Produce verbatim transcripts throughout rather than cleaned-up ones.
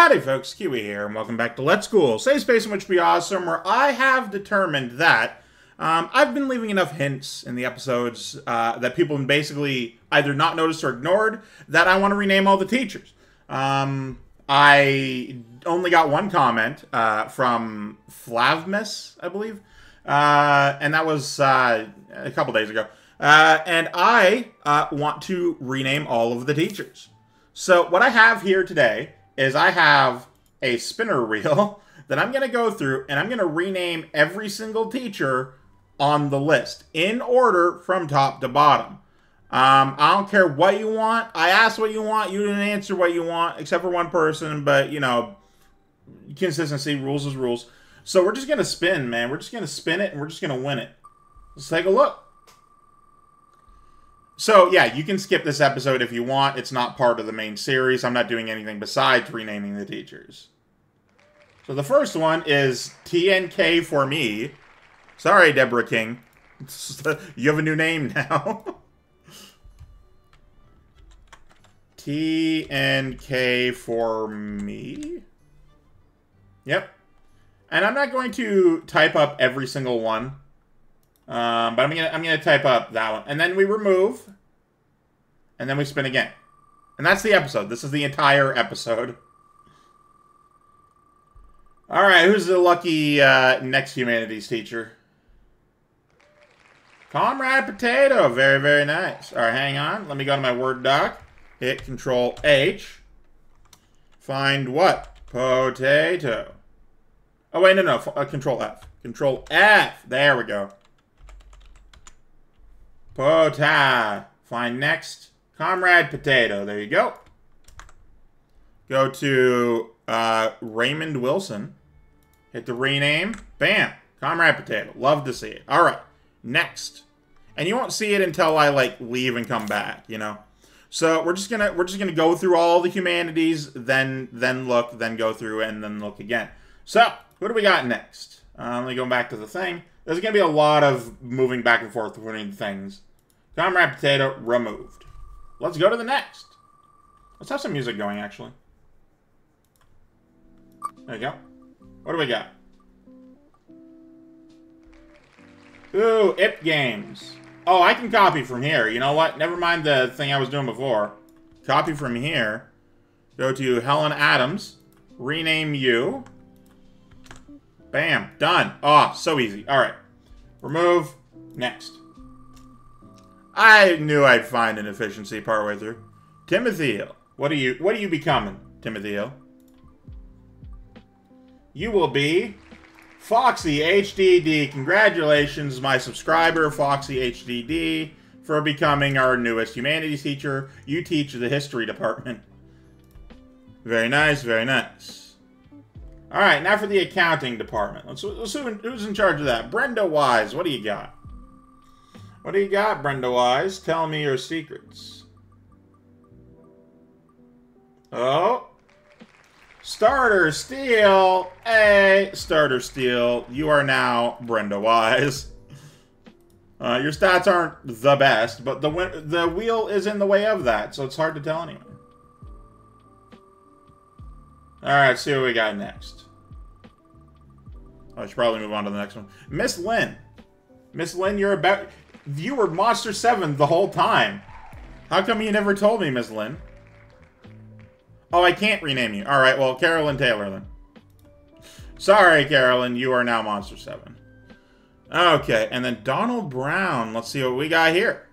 Howdy folks, Kiwi here, and welcome back to Let's School, safe space in which we awesome, where I have determined that um, I've been leaving enough hints in the episodes uh, that people have basically either not noticed or ignored that I want to rename all the teachers. Um, I only got one comment uh, from Flavmus, I believe, uh, and that was uh, a couple days ago. Uh, and I uh, want to rename all of the teachers. So what I have here today is I have a spinner wheel that I'm going to go through, and I'm going to rename every single teacher on the list in order from top to bottom. Um, I don't care what you want. I asked what you want. You didn't answer what you want, except for one person. But, you know, consistency, rules is rules. So we're just going to spin, man. We're just going to spin it, and we're just going to win it. Let's take a look. So, yeah, you can skip this episode if you want. It's not part of the main series. I'm not doing anything besides renaming the teachers. So the first one is T N K for me. Sorry, Deborah King. You have a new name now. T N K for me. Yep. And I'm not going to type up every single one. Um, but I'm gonna I'm gonna type up that one, and then we remove, and then we spin again, and that's the episode. This is the entire episode. All right, who's the lucky uh, next humanities teacher? Comrade Potato, very very nice. All right, hang on. Let me go to my Word doc. Hit Control H. Find what? Potato. Oh wait, no no. Uh, Control F. Control F. There we go. Pota. Find next. Comrade Potato. There you go. Go to uh, Raymond Wilson. Hit the rename. Bam. Comrade Potato. Love to see it. All right. Next. And you won't see it until I like leave and come back, you know. So we're just gonna we're just gonna go through all the humanities, then then look, then go through and then look again. So what do we got next? Uh, let me go back to the thing. There's going to be a lot of moving back and forth between things. Comrade Potato, removed. Let's go to the next. Let's have some music going, actually. There you go. What do we got? Ooh, I P Games. Oh, I can copy from here. You know what? Never mind the thing I was doing before. Copy from here. Go to Helen Adams. Rename you. Bam. Done. Oh, so easy. All right. Remove. Next. I knew I'd find an efficiency partway through. Timothy Hill. What are you, what are you becoming, Timothy Hill? You will be Foxy H D D. Congratulations, my subscriber, Foxy H D D, for becoming our newest humanities teacher. You teach the history department. Very nice. Very nice. All right, now for the accounting department. Let's, let's see who's in charge of that. Brenda Wise, what do you got? What do you got, Brenda Wise? Tell me your secrets. Oh. Starter Steel. Hey, Starter Steel, you are now Brenda Wise. Uh, your stats aren't the best, but the, the wheel is in the way of that, so it's hard to tell anyone. Alright, see what we got next. I should probably move on to the next one. Miss Lynn. Miss Lynn, you're about... You were Monster seven the whole time. How come you never told me, Miss Lynn? Oh, I can't rename you. Alright, well, Carolyn Taylor, then. Sorry, Carolyn, you are now Monster seven. Okay, and then Donald Brown. Let's see what we got here.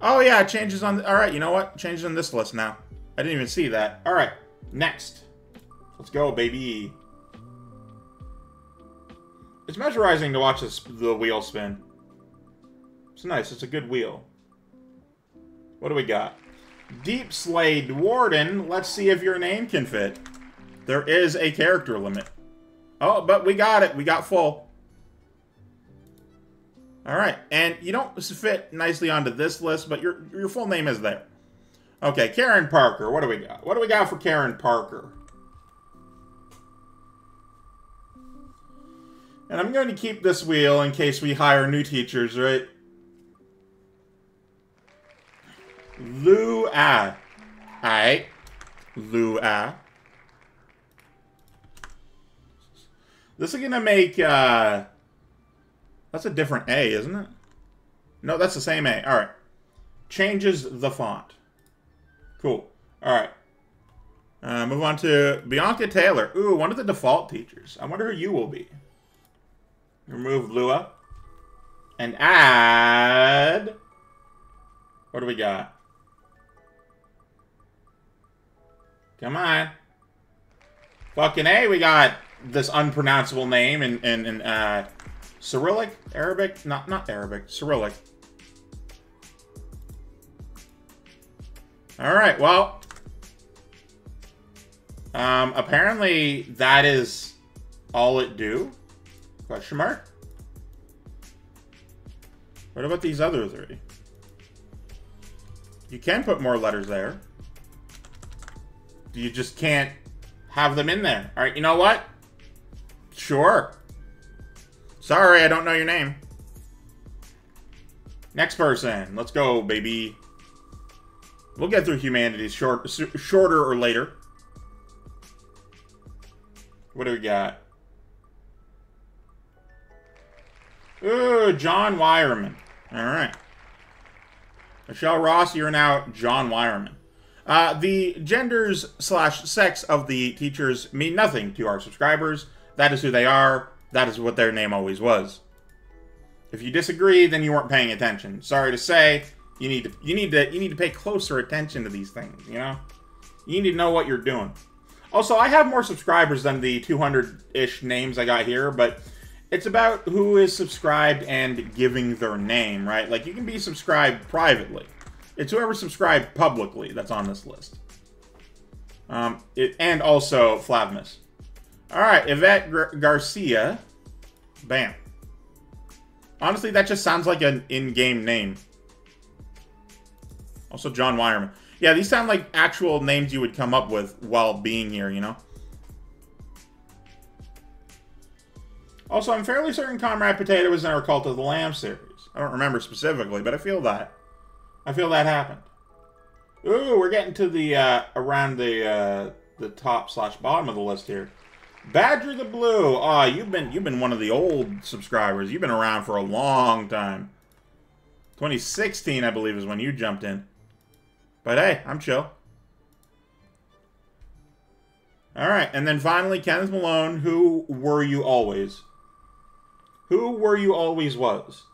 Oh, yeah, changes on... Alright, you know what? Changes on this list now. I didn't even see that. All right, next. Let's go, baby. It's mesmerizing to watch this, the wheel spin. It's nice. It's a good wheel. What do we got? Deep Slade Warden. Let's see if your name can fit. There is a character limit. Oh, but we got it. We got full. All right, and you don't fit nicely onto this list, but your your full name is there. Okay, Karen Parker. What do we got? What do we got for Karen Parker? And I'm going to keep this wheel in case we hire new teachers, right? Lou, ah. Alright. Lua. This is gonna make, uh... that's a different A, isn't it? No, that's the same A. Alright. Changes the font. Cool. Alright. Uh, move on to Bianca Taylor. Ooh, one of the default teachers. I wonder who you will be. Remove Lua. And add... what do we got? Come on. Fucking A, we got this unpronounceable name in, in, in uh, Cyrillic? Arabic? Not, not Arabic. Cyrillic. Alright, well... Um, apparently that is all it do? Question mark? What about these other three? You can put more letters there. You just can't have them in there. Alright, you know what? Sure. Sorry, I don't know your name. Next person. Let's go, baby. We'll get through humanities short, shorter or later. What do we got? Ooh, John Wireman. Alright. Michelle Ross, you're now John Wireman. Uh, the genders slash sex of the teachers mean nothing to our subscribers. That is who they are. That is what their name always was. If you disagree, then you weren't paying attention. Sorry to say, you need to you need to you need to pay closer attention to these things, you know? You need to know what you're doing. Also, I have more subscribers than the two hundred-ish names I got here, but it's about who is subscribed and giving their name, right? Like, you can be subscribed privately. It's whoever subscribed publicly that's on this list. Um, it, and also Flavmus. All right, Yvette Gar Garcia. Bam. Honestly, that just sounds like an in-game name. Also, John Wireman. Yeah, these sound like actual names you would come up with while being here, you know? Also, I'm fairly certain Comrade Potato was in our Cult of the Lamb series. I don't remember specifically, but I feel that. I feel that happened. Ooh, we're getting to the, uh, around the, uh, the top slash bottom of the list here. Badger the Blue. Aw, oh, you've been, you've been one of the old subscribers. You've been around for a long time. twenty sixteen, I believe, is when you jumped in. But hey, I'm chill. Alright, and then finally, Kenneth Malone. Who were you always? Who were you always was?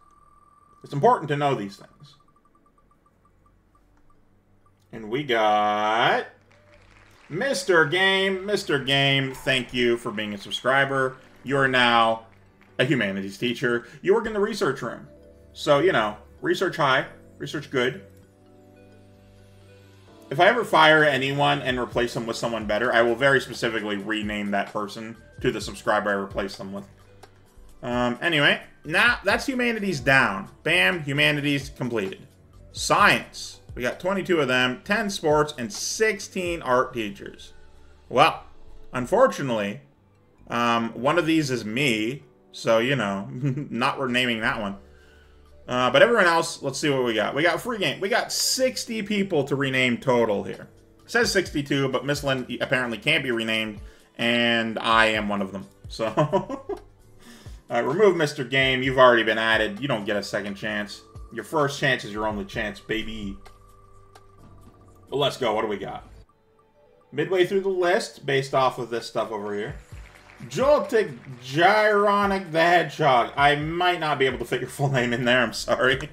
It's important to know these things. And we got... Mister Game. Mister Game, thank you for being a subscriber. You are now a humanities teacher. You work in the research room. So, you know, research high, research good. If I ever fire anyone and replace them with someone better, I will very specifically rename that person to the subscriber I replaced them with. Um, anyway, now that's humanities down. Bam, humanities completed. Science. We got twenty-two of them, ten sports, and sixteen art teachers. Well, unfortunately, um, one of these is me, so, you know, not renaming that one. Uh, but everyone else, let's see what we got. We got free game. We got sixty people to rename total here. It says sixty-two, but Miss Lynn apparently can't be renamed, and I am one of them. So, uh, remove Mister Game. You've already been added. You don't get a second chance. Your first chance is your only chance, baby. Well, let's go. What do we got? Midway through the list, based off of this stuff over here. Joltic Gyronic the Hedgehog. I might not be able to fit your full name in there. I'm sorry.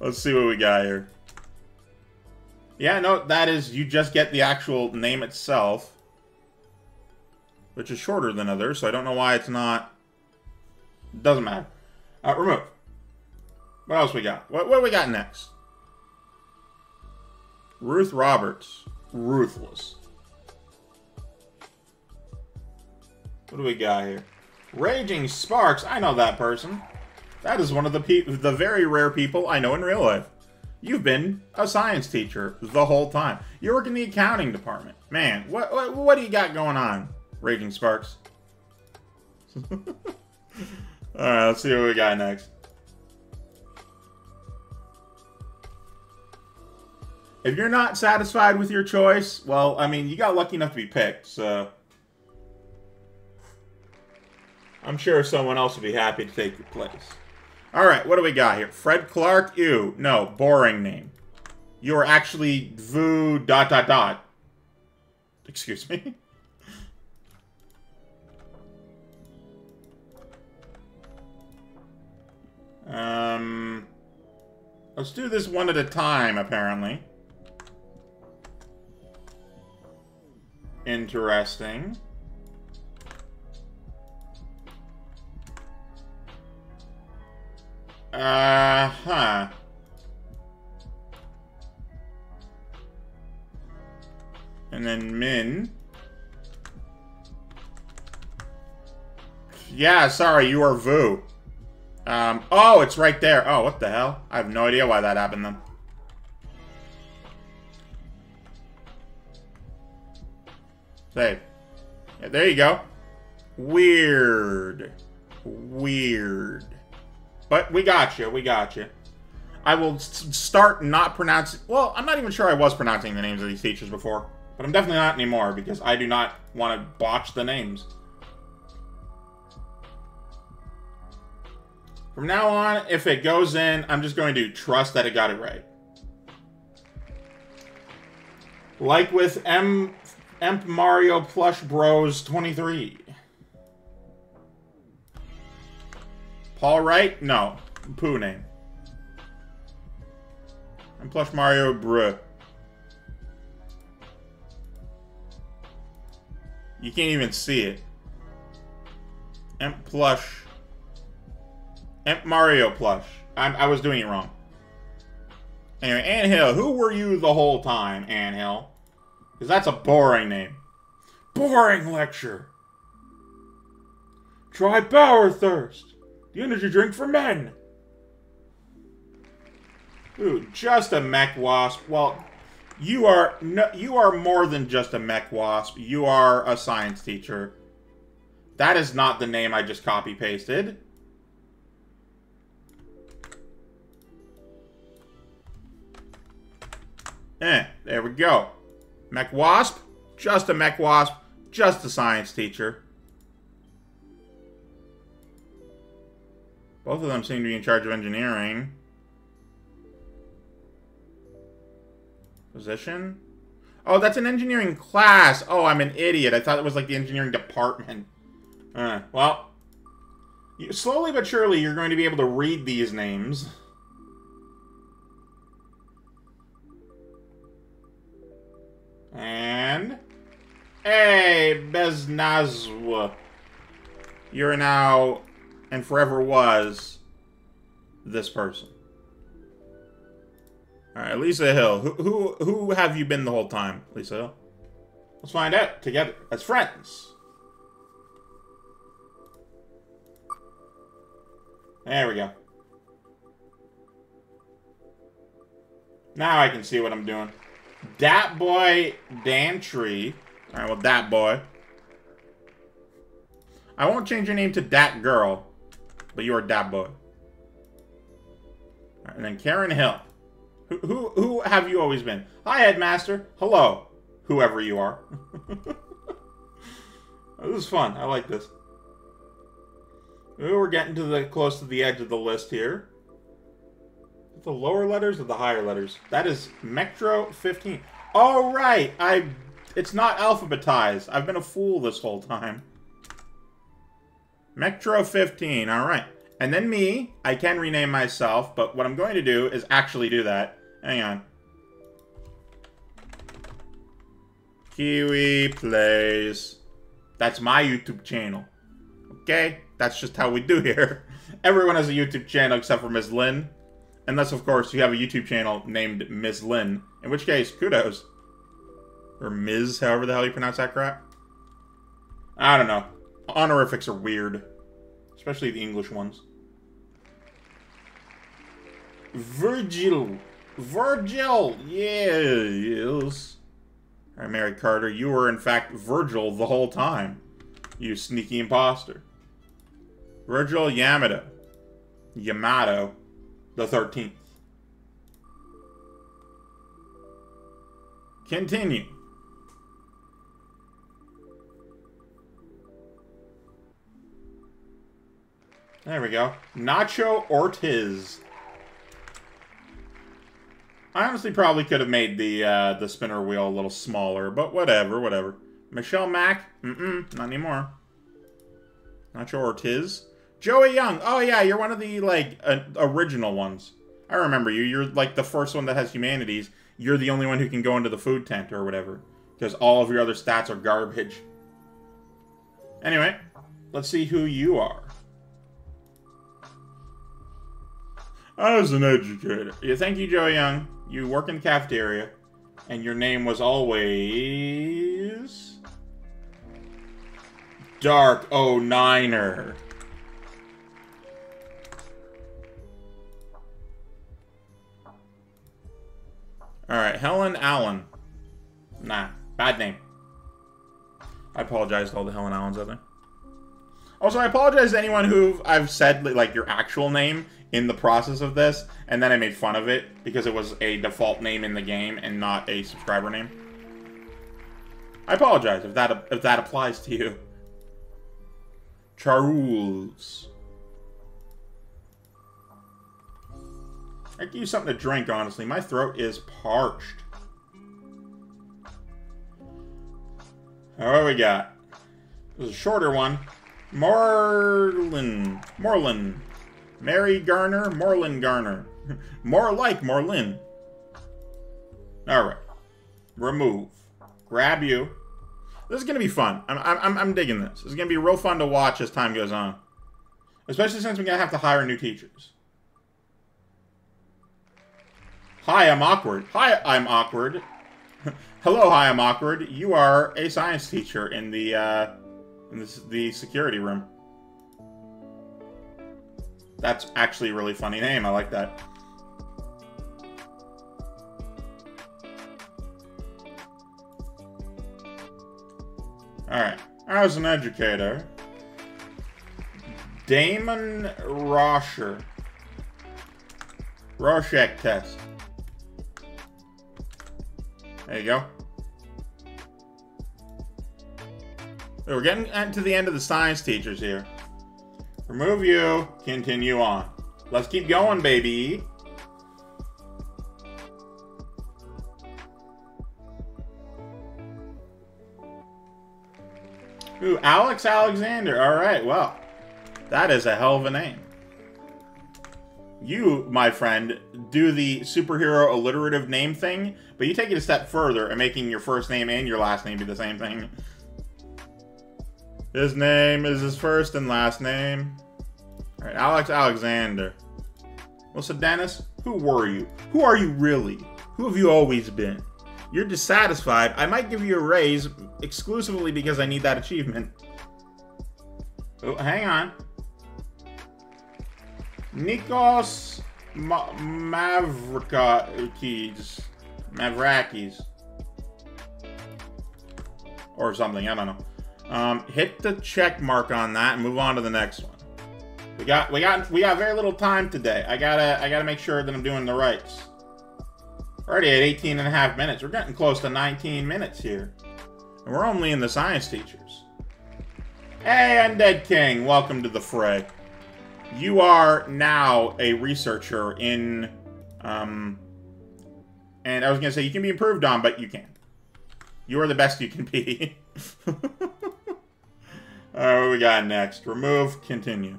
Let's see what we got here. Yeah, no, that is... you just get the actual name itself. Which is shorter than others, so I don't know why it's not... doesn't matter. Uh, remove. What else we got? What, what do we got next? Ruth Roberts. Ruthless. What do we got here? Raging Sparks. I know that person. That is one of the pe the very rare people I know in real life. You've been a science teacher the whole time. You work in the accounting department. Man, what what, what do you got going on, Raging Sparks? All right, let's see what we got next. If you're not satisfied with your choice, well, I mean, you got lucky enough to be picked, so... I'm sure someone else would be happy to take your place. Alright, what do we got here? Fred Clark? Ew. No, boring name. You are actually Vu... dot dot dot. Excuse me. um... Let's do this one at a time, apparently. Interesting. Uh-huh. And then Min. Yeah, sorry, you are Vu. Um, oh, it's right there. Oh, what the hell? I have no idea why that happened then. Save. Yeah, there you go. Weird. Weird. But we got you. We got you. I will s start not pronouncing... Well, I'm not even sure I was pronouncing the names of these teachers before. But I'm definitely not anymore because I do not want to botch the names. From now on, if it goes in, I'm just going to trust that it got it right. Like with M, Emp Mario Plush Bros twenty-three. Paul Wright? No. Poo name. And Plush Mario Bruh. You can't even see it. Emp Plush... Emp Mario Plush. I, I was doing it wrong. Anyway, Ann Hill. Who were you the whole time, Ann Hill? Because that's a boring name. Boring lecture. Try Power Thirst. The energy drink for men. Ooh, just a mech wasp. Well, you are no, you are more than just a mech wasp. You are a science teacher. That is not the name I just copy-pasted. Eh, there we go. Mech Wasp, just a Mech Wasp, just a science teacher. Both of them seem to be in charge of engineering. Position? Oh, that's an engineering class. Oh, I'm an idiot. I thought it was like the engineering department. Uh, well, you, slowly but surely you're going to be able to read these names. And... Hey, Beznazwa. You're now, and forever was, this person. Alright, Lisa Hill. Who, who, who have you been the whole time, Lisa Hill? Let's find out together, as friends. There we go. Now I can see what I'm doing. Dat boy Dantry. Alright, well, dat boy. I won't change your name to dat girl, but you are dat boy. Alright, and then Karen Hill. Who, who, who have you always been? Hi, Headmaster. Hello, whoever you are. This is fun. I like this. We're getting to the close to the edge of the list here. The lower letters or the higher letters? That is Metro fifteen. All right, I. It's not alphabetized. I've been a fool this whole time. Metro fifteen. All right, and then me. I can rename myself, but what I'm going to do is actually do that. Hang on. Kiwi Plays. That's my YouTube channel. Okay, that's just how we do here. Everyone has a YouTube channel except for Miz Lynn. Unless, of course, you have a YouTube channel named Miz Lynn. In which case, kudos. Or Miz, however the hell you pronounce that crap. I don't know. Honorifics are weird. Especially the English ones. Virgil. Virgil! Yes. Alright, Mary Carter, you were, in fact, Virgil the whole time. You sneaky imposter. Virgil Yamato. Yamato. The thirteenth. Continue. There we go. Nacho Ortiz. I honestly probably could have made the uh, the spinner wheel a little smaller, but whatever, whatever. Michelle Mack? Mm-mm, not anymore. Nacho Ortiz. Joey Young. Oh, yeah, you're one of the, like, uh, original ones. I remember you. You're, like, the first one that has humanities. You're the only one who can go into the food tent or whatever, because all of your other stats are garbage. Anyway, let's see who you are. I was an educator. Yeah, thank you, Joey Young. You work in the cafeteria, and your name was always... Dark oh niner. Alright, Helen Allen. Nah, bad name. I apologize to all the Helen Allens out there. Also, I apologize to anyone who I've said, like, your actual name in the process of this, and then I made fun of it because it was a default name in the game and not a subscriber name. I apologize if that if that applies to you. Charles. I could use something to drink, honestly. My throat is parched. All right, we got. This is a shorter one. Marlin. Morlin. Mary Garner. Morlin Garner. More like Morlin. All right. Remove. Grab you. This is going to be fun. I'm, I'm, I'm digging this. It's going to be real fun to watch as time goes on. Especially since we're going to have to hire new teachers. Hi, I'm awkward. Hi, I'm awkward. Hello, hi, I'm awkward. You are a science teacher in the uh, in the, the security room. That's actually a really funny name. I like that. All right. I was an educator. Damon Rosher. Rorschach test. There you go. We're getting to the end of the science teachers here. Remove you. Continue on. Let's keep going, baby. Ooh, Alex Alexander. All right, well, that is a hell of a name. You, my friend, do the superhero alliterative name thing, but you take it a step further and making your first name and your last name be the same thing. His name is his first and last name. All right, Alex Alexander. Well, so Dennis, who were you? Who are you really? Who have you always been? You're dissatisfied. I might give you a raise exclusively because I need that achievement. Oh, hang on. Nikos Ma Mavrakis, Mavrakis, or something, I don't know. Um, hit the check mark on that and move on to the next one. We got, we got, we got very little time today. I gotta, I gotta make sure that I'm doing the rights. Already at eighteen and a half minutes. We're getting close to nineteen minutes here. And we're only in the science teachers. Hey, Undead King, welcome to the fray. You are now a researcher in, um, and I was going to say you can be improved on, but you can't. You are the best you can be. All right, what we got next? Remove, continue.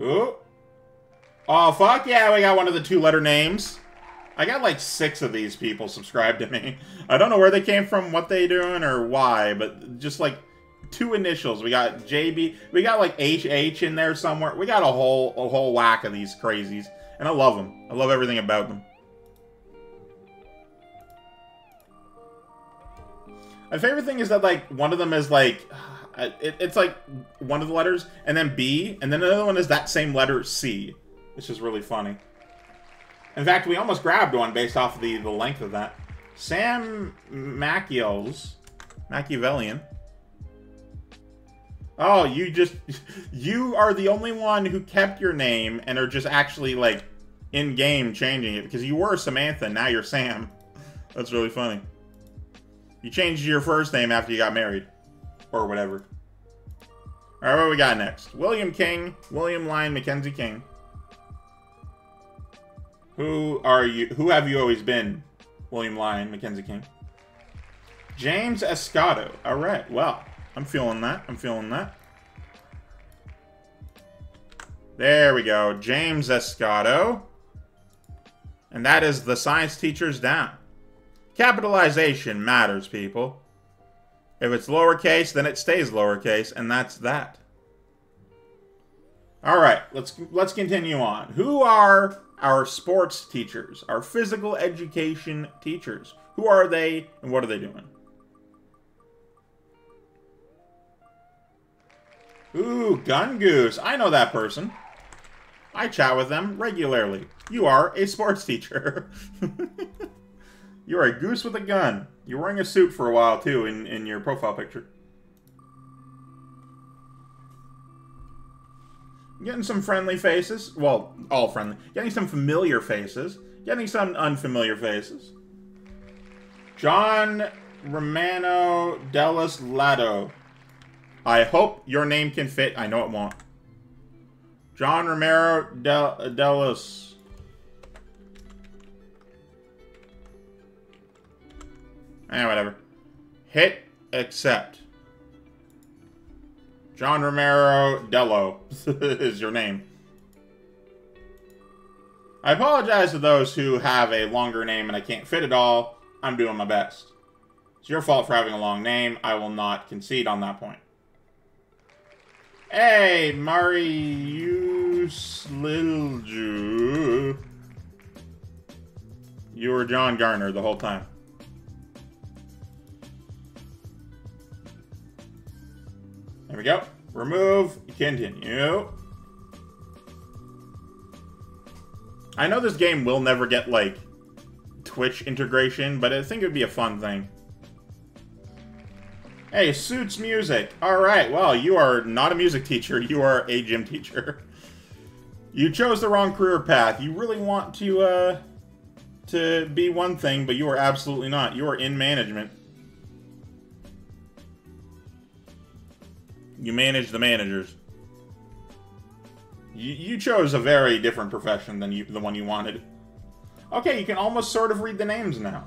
Ooh. Oh, fuck yeah, we got one of the two-letter names. I got like six of these people subscribed to me. I don't know where they came from, what they doing, or why, but just like two initials. We got J B, we got like H H in there somewhere. We got a whole a whole whack of these crazies, and I love them. I love everything about them. My favorite thing is that like one of them is like it, it's like one of the letters, and then B, and then another one is that same letter C, which is really funny. In fact, we almost grabbed one based off of the, the length of that. Sam Machiels, Machiavellian. Oh, you just, you are the only one who kept your name and are just actually, like, in-game changing it. Because you were Samantha, now you're Sam. That's really funny. You changed your first name after you got married. Or whatever. All right, what do we got next? William King, William Lyon Mackenzie King. Who are you, who have you always been? William Lyon Mackenzie King. James Escato. All right, well. I'm feeling that. I'm feeling that. There we go. James Escato. And that is the science teacher's down. Capitalization matters, people. If it's lowercase, then it stays lowercase, and that's that. All right, let's let's continue on. Who are our sports teachers? Our physical education teachers? Who are they, and what are they doing? Ooh, Gun Goose. I know that person. I chat with them regularly. You are a sports teacher. You're a goose with a gun. You're wearing a suit for a while, too, in, in your profile picture. Getting some friendly faces. Well, all friendly. Getting some familiar faces. Getting some unfamiliar faces. John Romano Delas Lado. I hope your name can fit. I know it won't. John Romero Del Delos. Eh, whatever. Hit accept. John Romero Dello is your name. I apologize to those who have a longer name and I can't fit it all. I'm doing my best. It's your fault for having a long name. I will not concede on that point. Hey, Marius Lilju. You were John Garner the whole time. There we go. Remove. Continue. I know this game will never get, like, Twitch integration, but I think it would be a fun thing. Hey, Suits Music. All right, well, you are not a music teacher. You are a gym teacher. You chose the wrong career path. You really want to, uh, to be one thing, but you are absolutely not. You are in management. You manage the managers. You, you chose a very different profession than you, the one you wanted. Okay, you can almost sort of read the names now.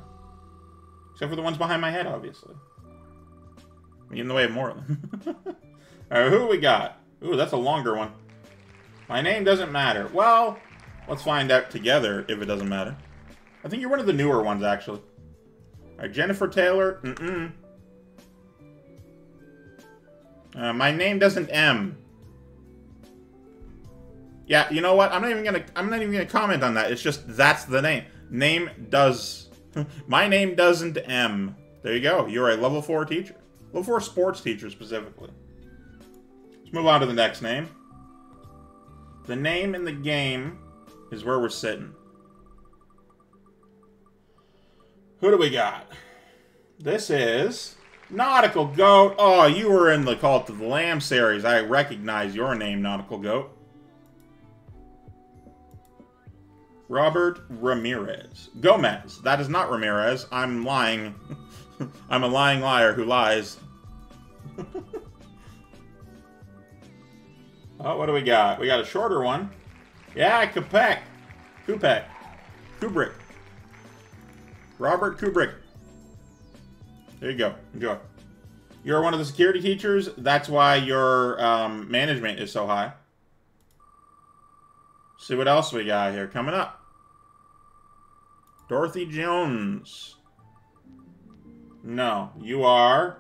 Except for the ones behind my head, obviously. In the way of more of them. All right, who we got? Ooh, that's a longer one. My name doesn't matter. Well, let's find out together if it doesn't matter. I think you're one of the newer ones, actually. All right, Jennifer Taylor. Mm-mm. Uh, my name doesn't M. Yeah, you know what? I'm not even gonna. I'm not even gonna comment on that. It's just that's the name. Name does. My name doesn't M. There you go. You're a level four teacher. Well, for a sports teacher specifically. Let's move on to the next name. The name in the game is where we're sitting. Who do we got? This is Nautical Goat. Oh, you were in the Cult of the Lamb series. I recognize your name, Nautical Goat. Robert Ramirez. Gomez. That is not Ramirez. I'm lying. I'm a lying liar who lies. Oh, what do we got? We got a shorter one. Yeah, Kupek. Kupek. Kubrick. Robert Kubrick. There you go. Enjoy. You're one of the security teachers. That's why your um, management is so high. See what else we got here coming up. Dorothy Jones. No, you are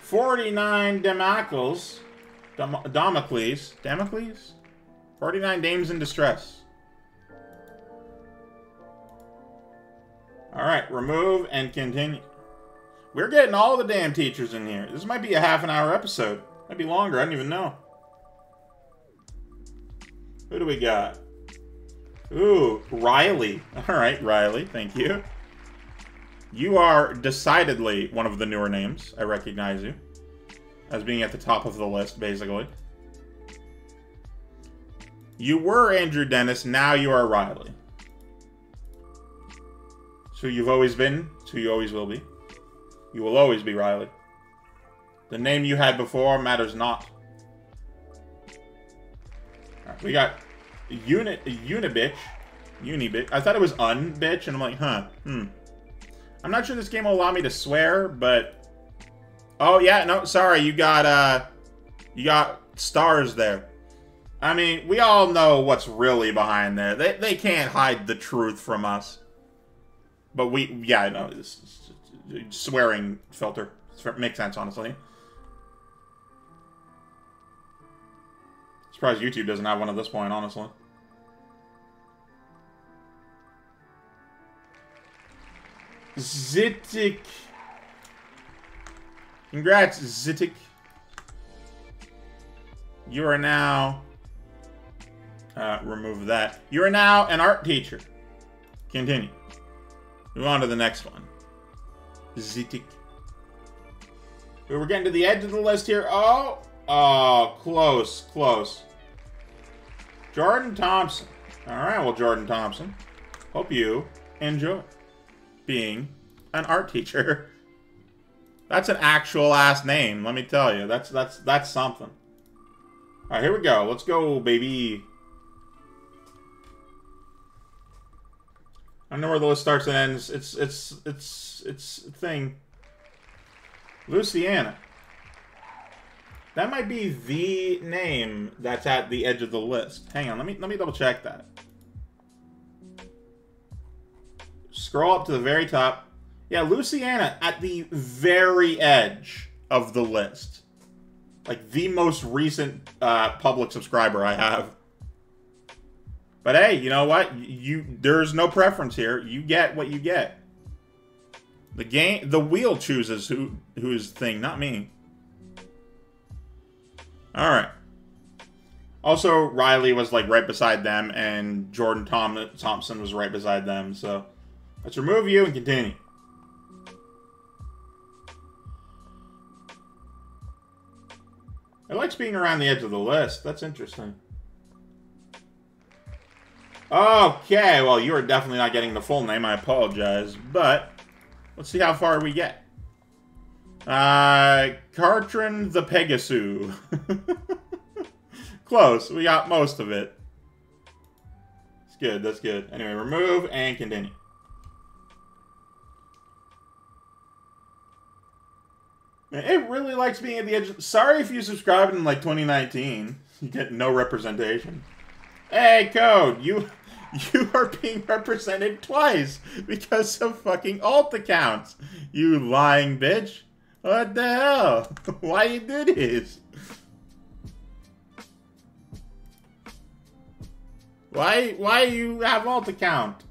forty-nine Damocles, Dam Damocles, Damocles, forty-nine Dames in Distress. All right, remove and continue. We're getting all the damn teachers in here. This might be a half an hour episode. Might be longer. I don't even know. Who do we got? Ooh, Riley. All right, Riley. Thank you. You are decidedly one of the newer names. I recognize you. as being at the top of the list, basically. You were Andrew Dennis, now you are Riley. So you've always been, so you always will be. You will always be Riley. The name you had before matters not. Alright, we got Unit Unibitch. Unibitch. I thought it was Unbitch, and I'm like, huh. Hmm. I'm not sure this game will allow me to swear, but oh yeah, no, sorry, you got uh you got stars there. I mean, we all know what's really behind there. They, they can't hide the truth from us. But we, yeah, I know. This swearing filter makes sense, honestly. Surprised YouTube doesn't have one at this point, honestly. Zitik. Congrats, Zitik. You are now... Uh, remove that. You are now an art teacher. Continue. Move on to the next one. Zitik. We're getting to the edge of the list here. Oh! Oh, close, close. Jordan Thompson. Alright, well, Jordan Thompson. Hope you enjoy being an art teacher. That's an actual last name, let me tell you. That's, that's, that's something. Alright, here we go. Let's go, baby. I don't know where the list starts and ends. It's, it's, it's, it's a thing. Luciana. That might be the name that's at the edge of the list. Hang on, let me, let me double check that. Scroll up to the very top. Yeah, Luciana at the very edge of the list. Like the most recent uh, public subscriber I have. But hey, you know what? You there's no preference here. You get what you get. The game, the wheel chooses who who's the thing, not me. All right. Also, Riley was like right beside them, and Jordan Tom Thompson was right beside them. So let's remove you and continue. I like being around the edge of the list. That's interesting. Okay, well, you are definitely not getting the full name. I apologize, but let's see how far we get. Uh, Cartran the Pegasus. Close. We got most of it. It's good. That's good. Anyway, remove and continue. Man, it really likes being at the edge. Sorry if you subscribed in like twenty nineteen. You get no representation. Hey, Code, you you are being represented twice because of fucking alt accounts. You lying bitch. What the hell? Why you do this? Why why you have alt account?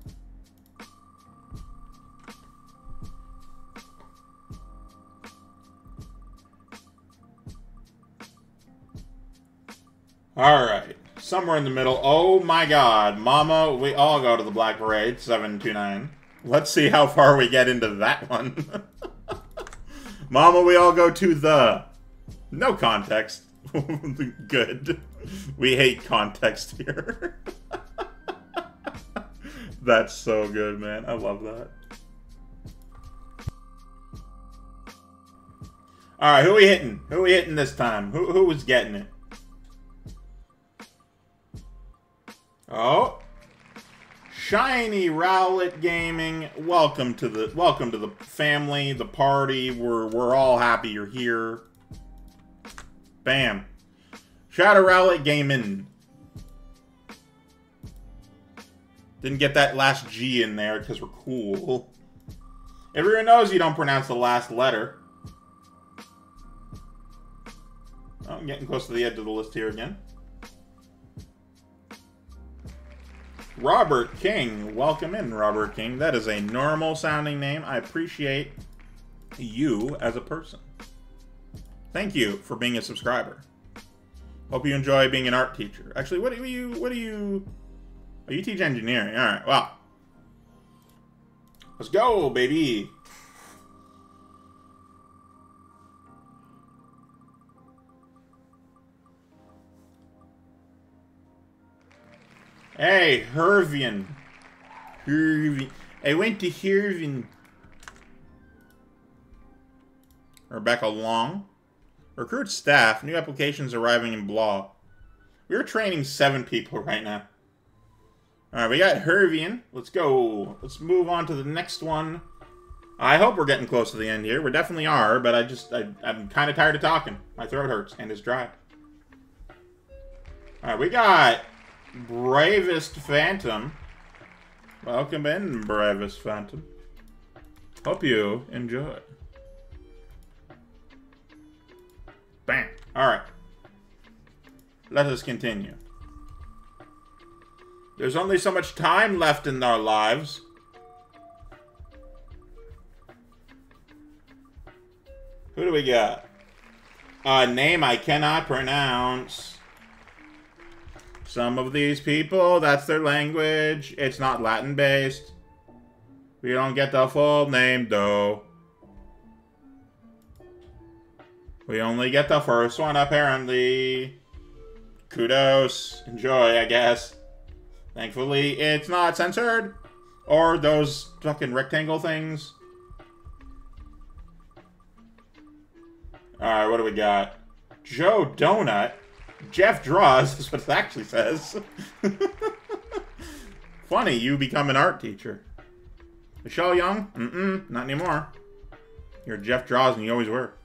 All right. Somewhere in the middle. Oh my god. Mama, we all go to the Black Parade. seven two nine. Let's see how far we get into that one. Mama, we all go to the... No context. Good. We hate context here. That's so good, man. I love that. Alright, who we hitting? Who we hitting this time? Who, who was getting it? Oh, Shiny Rowlet Gaming, welcome to the welcome to the family, the party. We're we're all happy you're here. Bam, shout out Rowlet Gaming. Didn't get that last G in there because we're cool. Everyone knows you don't pronounce the last letter. Oh, I'm getting close to the edge of the list here again. Robert King. Welcome in, Robert King. That is a normal-sounding name. I appreciate you as a person. Thank you for being a subscriber. Hope you enjoy being an art teacher. Actually, what do you... What do you... Oh, you teach engineering. All right, well. Let's go, baby. Hey, Hervian. Hervian. I went to Hervian. Rebecca Long. Recruit staff. New applications arriving in Blah. We're training seven people right now. Alright, we got Hervian. Let's go. Let's move on to the next one. I hope we're getting close to the end here. We definitely are, but I just... I, I'm kind of tired of talking. My throat hurts and it's dry. Alright, we got... Bravest Phantom. Welcome in, Bravest Phantom. Hope you enjoy. Bam. Alright. Let us continue. There's only so much time left in our lives. Who do we got? A name I cannot pronounce. Some of these people, that's their language. It's not Latin-based. We don't get the full name, though. We only get the first one, apparently. Kudos. Enjoy, I guess. Thankfully, it's not censored. Or those fucking rectangle things. Alright, what do we got? Joe Donut. Jeff Draws is what it actually says. Funny, you become an art teacher. Michelle Young? Mm-mm, not anymore. You're Jeff Draws and you always were.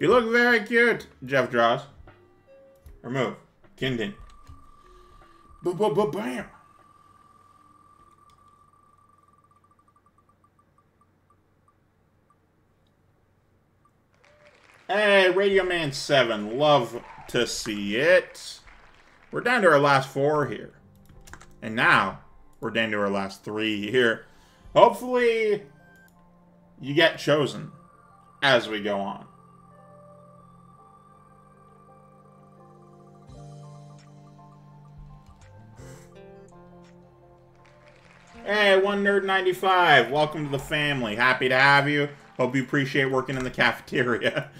You look very cute, Jeff Draws. Remove. Kindin. B-b-b-bam! Hey, Radio Man seven. Love to see it. We're down to our last four here. And now, we're down to our last three here. Hopefully, you get chosen as we go on. Hey, one nerd ninety-five. Welcome to the family. Happy to have you. Hope you appreciate working in the cafeteria.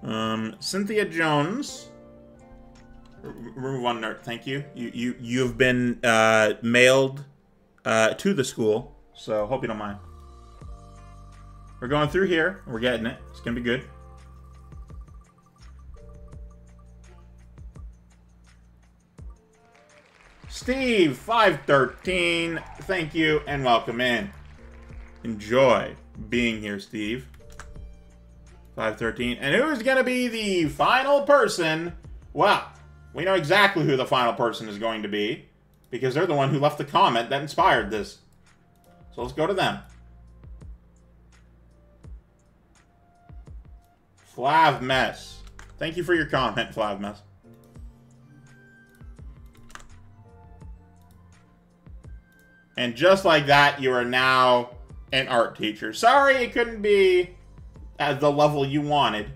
Um, Cynthia Jones. Remove one nerd. Thank you. You you you've been uh, mailed uh, to the school, so hope you don't mind. We're going through here. We're getting it. It's gonna be good. Steve five thirteen. Thank you and welcome in. Enjoy being here, Steve. five thirteen. And who's going to be the final person? Well, we know exactly who the final person is going to be, because they're the one who left the comment that inspired this. So let's go to them. Flavmus. Thank you for your comment, Flavmus. And just like that, you are now an art teacher. Sorry it couldn't be... at the level you wanted.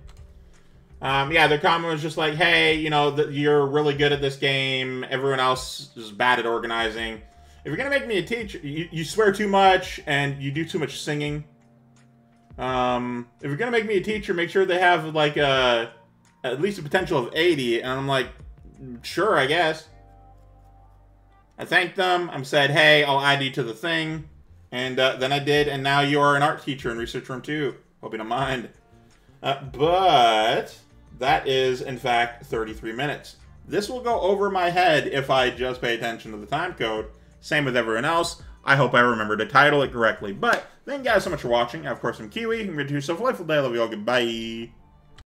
Um, yeah, their comment was just like, hey, you know, the, you're really good at this game. Everyone else is bad at organizing. If you're going to make me a teacher, you, you swear too much and you do too much singing. Um, if you're going to make me a teacher, make sure they have, like, a, at least a potential of eighty. And I'm like, sure, I guess. I thanked them. I said, hey, I'll add you to the thing. And uh, then I did, and now you are an art teacher in Research Room two. Hope you don't mind. Uh, but that is, in fact, thirty-three minutes. This will go over my head if I just pay attention to the time code. Same with everyone else. I hope I remember to title it correctly. But thank you guys so much for watching. I, of course, am Kiwi. I'm going to do so. Delightful day. Love you all. Goodbye.